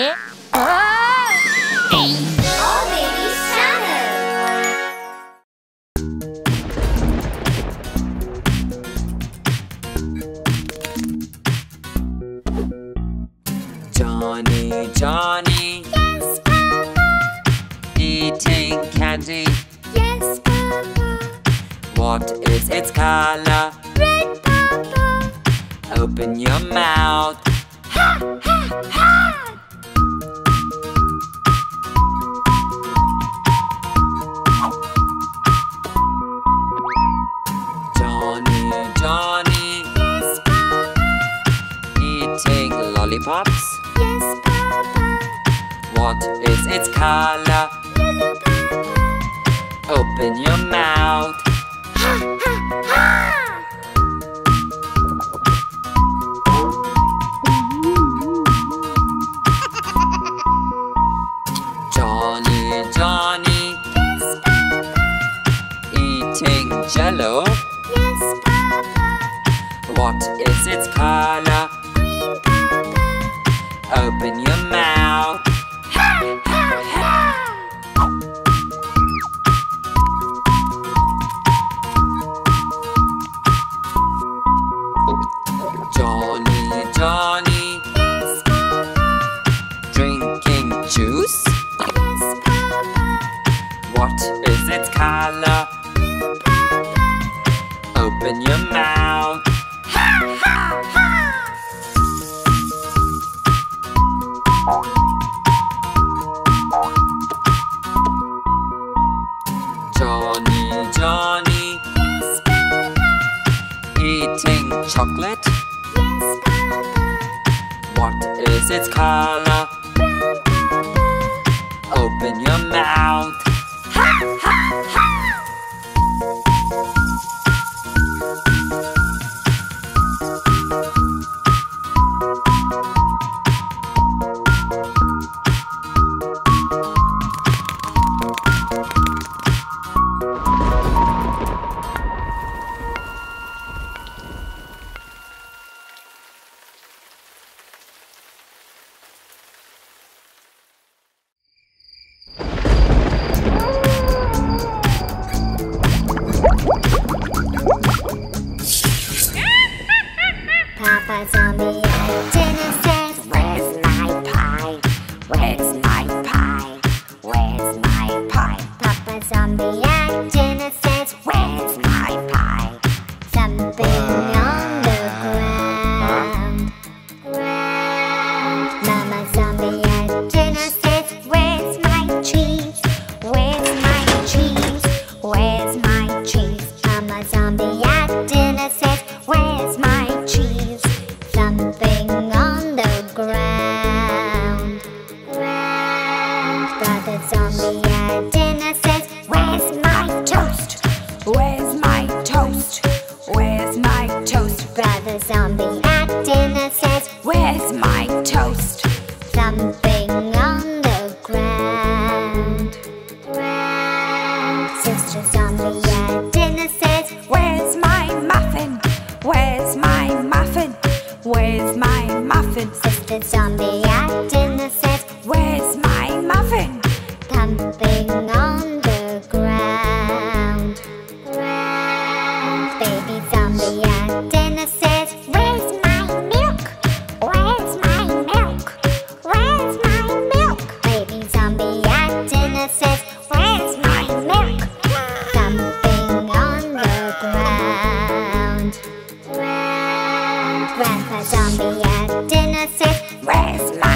Eh? Oh! Hey! All Babies Channel. Johny, Johny. Yes, Papa. Eating candy. Yes, Papa. What is its color? Red, Papa. Open your mouth. Ha, ha, ha! Johnny, yes, Papa. Eating lollipops. Yes, Papa. What is its color? Yellow, Papa. Open your mouth. Ha ha ha! Jello. Yes, Papa. What is its color? Green, Papa. Open your mouth. Ha, ha, ha! Johny, Johny. Yes, Papa. Drinking juice. Yes, Papa. What is its color? Open your mouth. Ha ha ha! Johny, Johny. Yes, Papa. Eating chocolate. Yes, Papa. What is its color? Brown, Papa. Open your mouth. Ha ha ha! Grandpa Zombie at dinner says, "Where's my milk?"